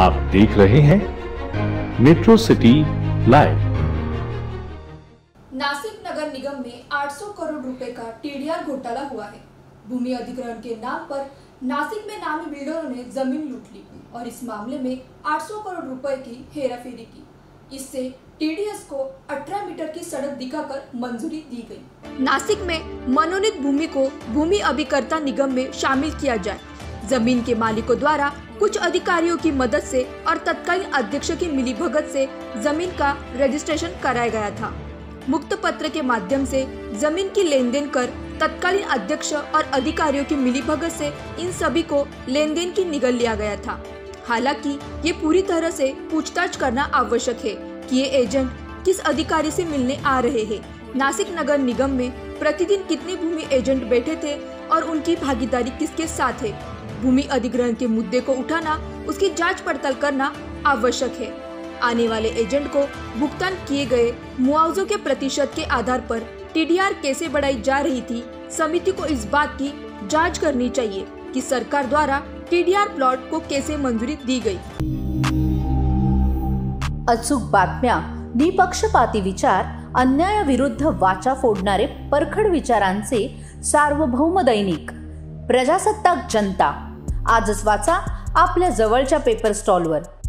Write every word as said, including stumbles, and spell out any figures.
आप देख रहे हैं मेट्रो सिटी लाइव। नासिक नगर निगम में आठ सौ करोड़ रुपए का टीडीआर घोटाला हुआ है। भूमि अधिग्रहण के नाम पर नासिक में नामी बिल्डरों ने जमीन लूट ली और इस मामले में आठ सौ करोड़ रुपए की हेराफेरी की। इससे टीडीएस को अठारह मीटर की सड़क दिखाकर मंजूरी दी गई। नासिक में मनोनीत भूमि को भूमि अभिकर्ता निगम में शामिल किया जाए। जमीन के मालिकों द्वारा कुछ अधिकारियों की मदद से और तत्कालीन अध्यक्ष की मिलीभगत से जमीन का रजिस्ट्रेशन कराया गया था। मुक्त पत्र के माध्यम से जमीन की लेन देन कर तत्कालीन अध्यक्ष और अधिकारियों की मिलीभगत से इन सभी को लेन देन की निगल लिया गया था। हालांकि ये पूरी तरह से पूछताछ करना आवश्यक है कि ये एजेंट किस अधिकारी से मिलने आ रहे हैं, नासिक नगर निगम में प्रतिदिन कितने भूमि एजेंट बैठे थे और उनकी भागीदारी किसके साथ है। भूमि अधिग्रहण के मुद्दे को उठाना, उसकी जांच पड़ताल करना आवश्यक है। आने वाले एजेंट को भुगतान किए गए मुआवजों के प्रतिशत के आधार पर टीडीआर कैसे बढ़ाई जा रही थी, समिति को इस बात की जांच करनी चाहिए कि सरकार द्वारा टीडीआर प्लॉट को कैसे मंजूरी दी गई। अचूक बातम्या, निपक्षपाती विचार, अन्यायाविरुद्ध वाचा फोडणारे परखड विचारांचे सार्वभौम दैनिक प्रजासत्ताक जनता। आजच वाचा आपल्या जवळच्या पेपर स्टॉलवर।